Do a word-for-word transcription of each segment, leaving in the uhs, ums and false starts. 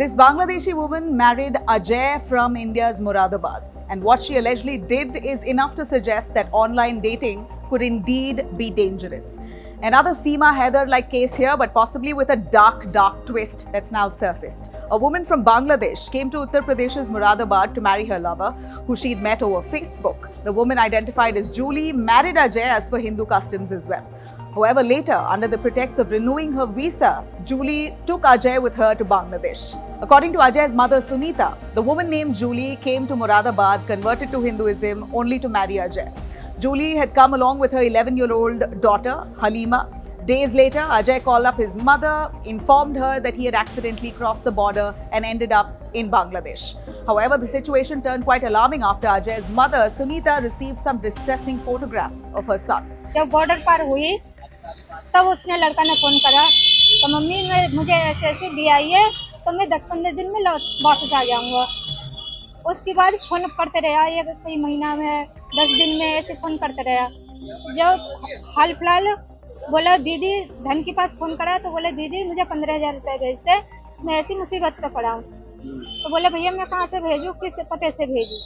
This Bangladeshi woman married Ajay from India's Moradabad, and what she allegedly did is enough to suggest that online dating could indeed be dangerous. Another Seema Heather-like case here, but possibly with a dark, dark twist that's now surfaced. A woman from Bangladesh came to Uttar Pradesh's Moradabad to marry her lover, who she'd met over Facebook. The woman, identified as Julie, married Ajay as per Hindu customs as well. However, later, under the pretext of renewing her visa, Julie took Ajay with her to Bangladesh. According to Ajay's mother, Sunita, the woman named Julie came to Moradabad, converted to Hinduism, only to marry Ajay. Julie had come along with her eleven-year-old daughter, Halima. Days later, Ajay called up his mother, informed her that he had accidentally crossed the border and ended up in Bangladesh. However, the situation turned quite alarming after Ajay's mother, Sunita, received some distressing photographs of her son. The border par hui. तब उसने लड़का ने phone करा तो mummy मैं मुझे ऐसे ऐसे ले आई है तो मैं दस पंद्रह दिन में वापस आ जाऊंगा। उसके बाद फोन करते रहा, ये कई महीना में दस दिन में ऐसे फोन करते रहा। जब हाल फिलहाल बोला दीदी धन के पास फोन करा तो बोला दीदी मुझे पंद्रह हज़ार रुपये भेज दे, मैं ऐसी मुसीबत पे पड़ा हूँ। तो बोला भैया मैं कहाँ से भेजूँ, किस पते से भेजूँ।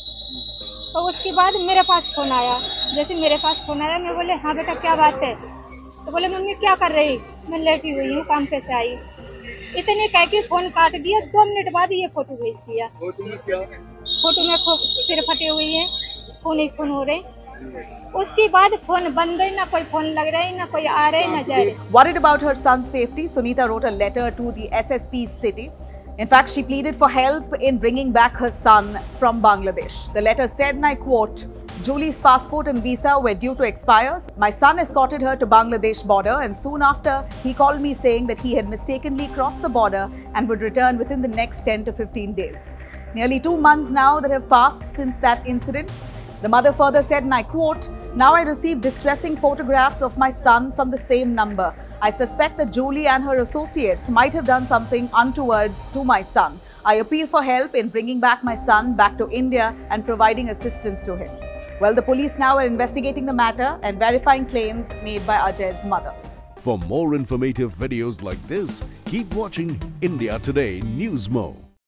तो उसके बाद मेरे पास फ़ोन आया, जैसे मेरे पास फ़ोन आया मैं बोले हाँ बेटा क्या बात है, तो बोले मम्मी क्या कर रही, मैं लेटी हुई हूँ काम पे से आई, इतने कह के फोन काट दिया। दो मिनट बाद ये फोटो भेज दिया। फोटो में क्या है? फोटो में फो, सिर फटे हुए हैं, फोन ही फोन हो रहे। उसके बाद phone बंद गई, ना कोई phone लग रहा है, ना कोई आ रहा है, ना जा रहे। Worried about her son's safety, Sunita wrote a letter to the S S P city. In fact, she pleaded for help in bringing back her son from Bangladesh. The letter said, and I quote, Julie's passport and visa were due to expire. My son escorted her to Bangladesh border, and soon after, he called me saying that he had mistakenly crossed the border and would return within the next ten to fifteen days. Nearly two months now that have passed since that incident. The mother further said, and I quote, now I receive distressing photographs of my son from the same number. I suspect that Julie and her associates might have done something untoward to my son. I appeal for help in bringing back my son back to India and providing assistance to him. Well, the police now are investigating the matter and verifying claims made by Ajay's mother. For more informative videos like this, keep watching India Today Newsmo.